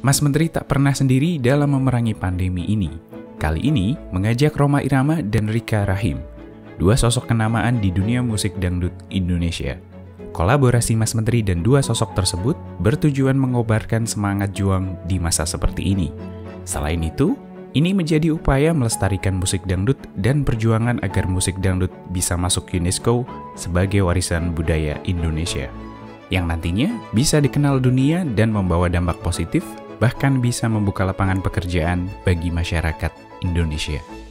Mas Menteri tak pernah sendiri dalam memerangi pandemi ini. Kali ini mengajak Rhoma Irama dan Ricca Rachim, dua sosok kenamaan di dunia musik dangdut Indonesia. Kolaborasi Mas Menteri dan dua sosok tersebut bertujuan mengobarkan semangat juang di masa seperti ini. Selain itu, ini menjadi upaya melestarikan musik dangdut dan perjuangan agar musik dangdut bisa masuk UNESCO sebagai warisan budaya Indonesia, yang nantinya bisa dikenal dunia dan membawa dampak positif, bahkan bisa membuka lapangan pekerjaan bagi masyarakat Indonesia.